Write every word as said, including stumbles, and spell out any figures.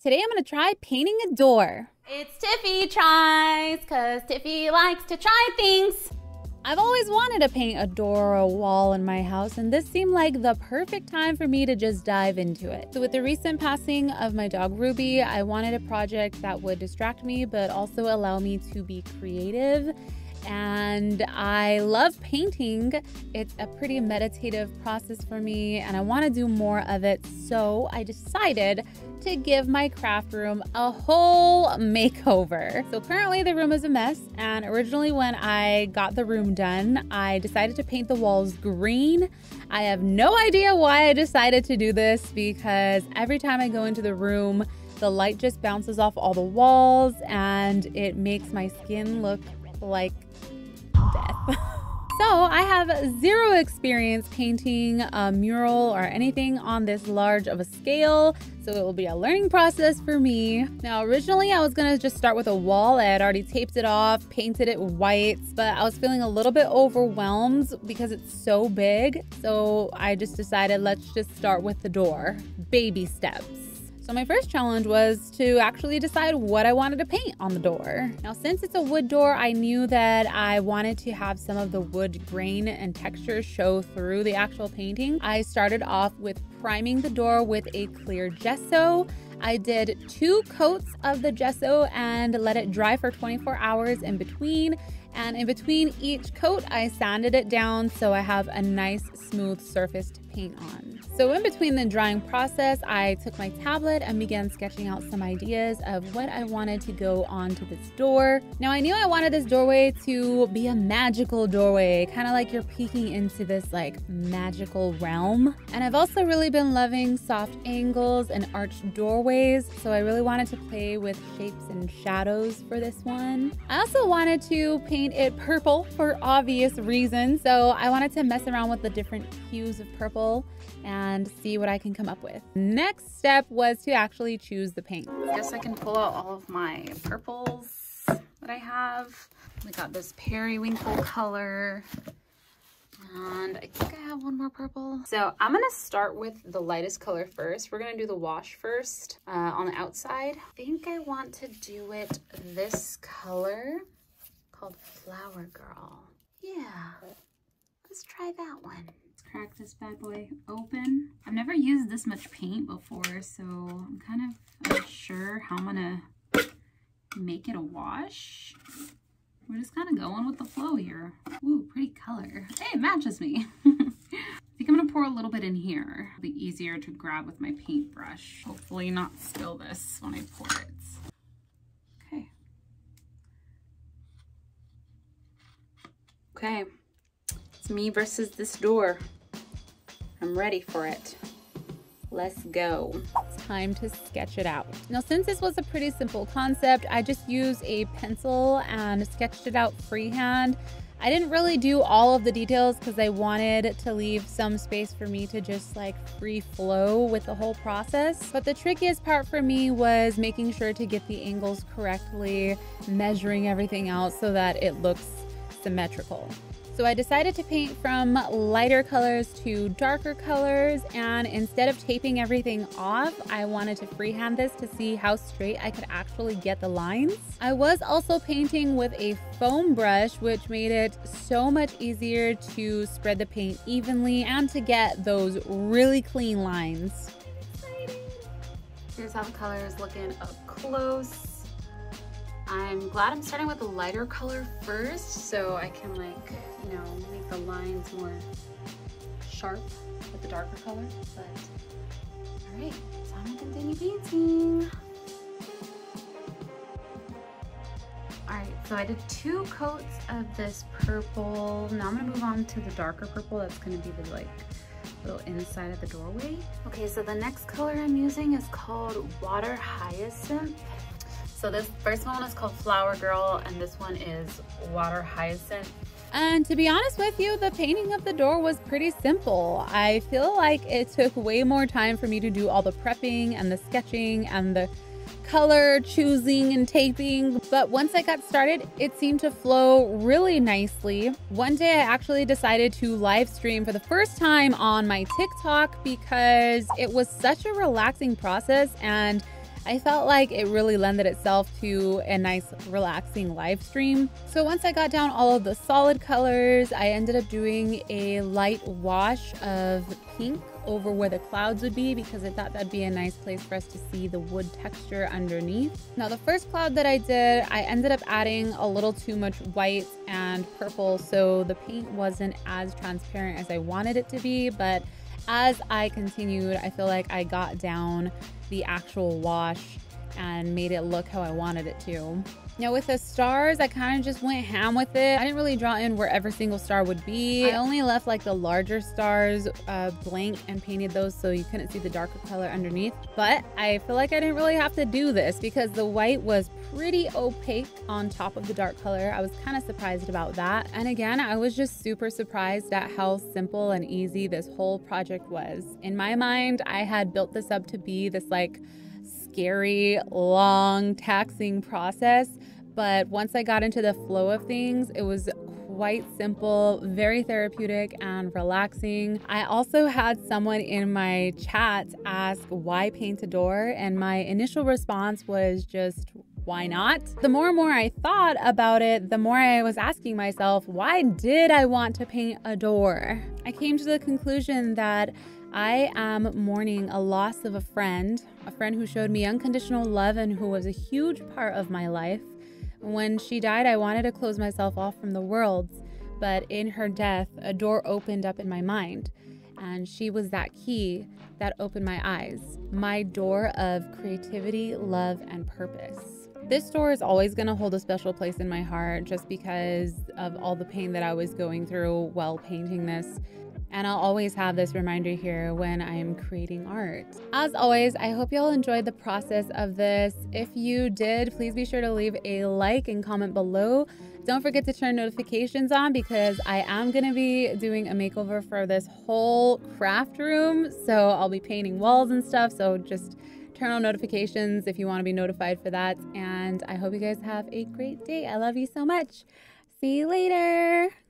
Today I'm gonna try painting a door. It's Tiffy Tries, cause Tiffy likes to try things. I've always wanted to paint a door or a wall in my house, and this seemed like the perfect time for me to just dive into it. So with the recent passing of my dog Ruby, I wanted a project that would distract me but also allow me to be creative. And I love painting. It's a pretty meditative process for me, and I want to do more of it, so I decided to give my craft room a whole makeover. So currently the room is a mess, and originally when I got the room done, I decided to paint the walls green. I have no idea why I decided to do this, because every time I go into the room, the light just bounces off all the walls and it makes my skin look like death. So I have zero experience painting a mural or anything on this large of a scale, so it will be a learning process for me. Now, originally I was gonna just start with a wall. I had already taped it off, painted it white, but I was feeling a little bit overwhelmed because it's so big. So I just decided, let's just start with the door, baby steps. So my first challenge was to actually decide what I wanted to paint on the door. Now, since it's a wood door, I knew that I wanted to have some of the wood grain and texture show through the actual painting. I started off with priming the door with a clear gesso. I did two coats of the gesso and let it dry for twenty-four hours in between. And in between each coat, I sanded it down so I have a nice smooth surface to paint on. So in between the drying process, I took my tablet and began sketching out some ideas of what I wanted to go onto this door. Now, I knew I wanted this doorway to be a magical doorway, kind of like you're peeking into this like magical realm. And I've also really been loving soft angles and arched doorways, so I really wanted to play with shapes and shadows for this one. I also wanted to paint it purple for obvious reasons, so I wanted to mess around with the different hues of purple and and see what I can come up with. Next step was to actually choose the paint. I guess I can pull out all of my purples that I have. We got this periwinkle color, and I think I have one more purple. So I'm gonna start with the lightest color first. We're gonna do the wash first uh, on the outside. I think I want to do it this color called Flower Girl. Yeah, let's try that one. Crack this bad boy open. I've never used this much paint before, so I'm kind of unsure how I'm gonna make it a wash. We're just kind of going with the flow here. Ooh, pretty color. Hey, it matches me. I think I'm gonna pour a little bit in here. It'll be easier to grab with my paintbrush. Hopefully not spill this when I pour it. Okay. Okay, it's me versus this door. I'm ready for it. Let's go. It's time to sketch it out. Now, since this was a pretty simple concept, I just used a pencil and sketched it out freehand. I didn't really do all of the details because I wanted to leave some space for me to just like free flow with the whole process. But the trickiest part for me was making sure to get the angles correctly, measuring everything out so that it looks symmetrical. So I decided to paint from lighter colors to darker colors, and instead of taping everything off, I wanted to freehand this to see how straight I could actually get the lines. I was also painting with a foam brush, which made it so much easier to spread the paint evenly and to get those really clean lines. Here's how the color is looking up close. I'm glad I'm starting with a lighter color first so I can like, you know, make the lines more sharp with the darker color, but all right, so I'm gonna continue painting. All right, so I did two coats of this purple. Now I'm gonna move on to the darker purple. That's gonna be the like little inside of the doorway. Okay, so the next color I'm using is called Water Hyacinth. So this first one is called Flower Girl, and this one is Water Hyacinth. And to be honest with you, the painting of the door was pretty simple. I feel like it took way more time for me to do all the prepping and the sketching and the color choosing and taping, but once I got started, it seemed to flow really nicely. One day I actually decided to live stream for the first time on my TikTok because it was such a relaxing process, and I felt like it really lended itself to a nice relaxing live stream. So once I got down all of the solid colors, I ended up doing a light wash of pink over where the clouds would be, because I thought that'd be a nice place for us to see the wood texture underneath. Now the first cloud that I did, I ended up adding a little too much white and purple, so the paint wasn't as transparent as I wanted it to be, but as I continued, I feel like I got down the actual wash and made it look how I wanted it to. Now with the stars, I kind of just went ham with it. I didn't really draw in where every single star would be. I only left like the larger stars uh, blank and painted those so you couldn't see the darker color underneath. But I feel like I didn't really have to do this because the white was pretty opaque on top of the dark color. I was kind of surprised about that. And again, I was just super surprised at how simple and easy this whole project was. In my mind, I had built this up to be this like scary, long, taxing process, but once I got into the flow of things, it was quite simple, very therapeutic and relaxing. I also had someone in my chat ask why paint a door, and my initial response was just, why not? The more and more I thought about it, the more I was asking myself, why did I want to paint a door? I came to the conclusion that I am mourning a loss of a friend, a friend who showed me unconditional love and who was a huge part of my life. When she died, I wanted to close myself off from the world, but in her death, a door opened up in my mind, and she was that key that opened my eyes, my door of creativity, love, and purpose. This door is always going to hold a special place in my heart just because of all the pain that I was going through while painting this. And I'll always have this reminder here when I'm creating art. As always, I hope y'all enjoyed the process of this. If you did, please be sure to leave a like and comment below. Don't forget to turn notifications on because I am going to be doing a makeover for this whole craft room. So I'll be painting walls and stuff. So just turn on notifications if you want to be notified for that. And I hope you guys have a great day. I love you so much. See you later.